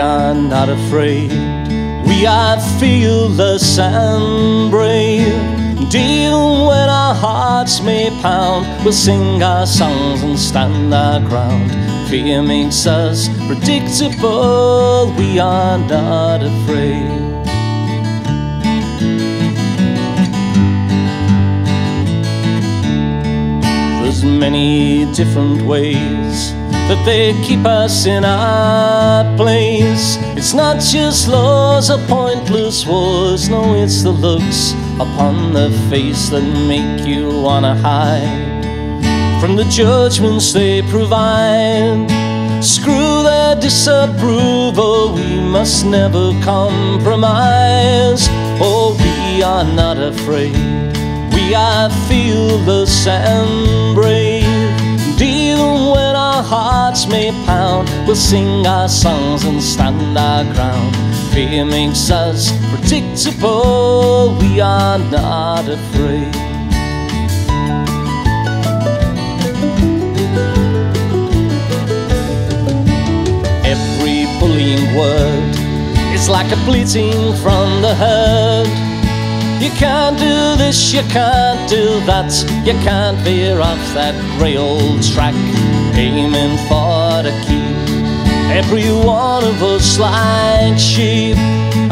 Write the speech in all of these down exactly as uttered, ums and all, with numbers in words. are not afraid. We are fearless and brave. Deal when our hearts may pound, we'll sing our songs and stand our ground. Fear makes us predictable. We are not afraid. There's many different ways that they keep us in our place. It's not just laws or pointless wars. No, it's the looks upon the face that make you wanna hide from the judgments they provide. Screw their disapproval, we must never compromise. Oh, we are not afraid. We are fearless and brave. Deal when our hearts may pound, we'll sing our songs and stand our ground. Fear makes us predictable. We are not afraid. Every bullying word is like a bleating from the herd. You can't do this, you can't do that, you can't veer off that grey old track. Aiming for to keep every one of us like sheep.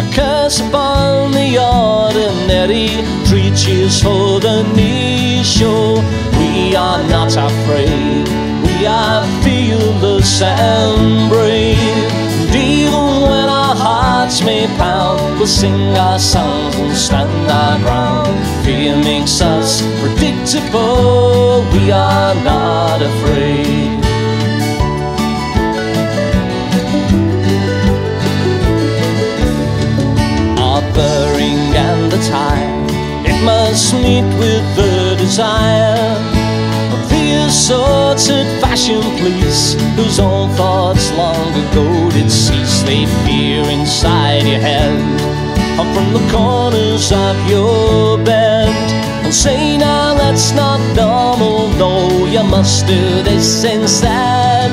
A curse upon the ordinary, three cheers for the nation. We are not afraid, we are fearless and brave. Deal when our hearts may pound, we'll sing our songs and stand our ground. Fear makes us predictable. We are not afraid. Our bearing and attire, it must meet with the desire of the assorted fashion police, whose own thoughts long ago did cease. They fear inside your head, up from the corners of your bed, and say, now that's not normal. No, you must do this instead.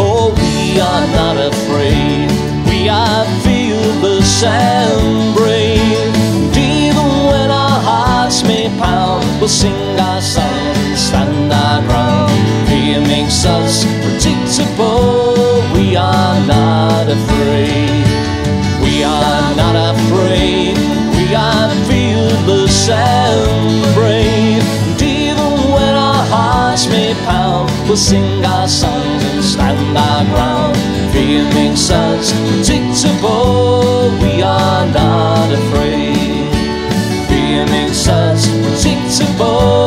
Oh, we are not afraid. We are fearless and brave. And even when our hearts may pound, we'll sing our songs and stand our ground. Fear makes us predictable. We are not afraid. We are not afraid. We are fearless and brave. And even when our hearts may pound, we'll sing our songs and stand our ground. Fear makes us predictable. We are not afraid. Fear makes us predictable.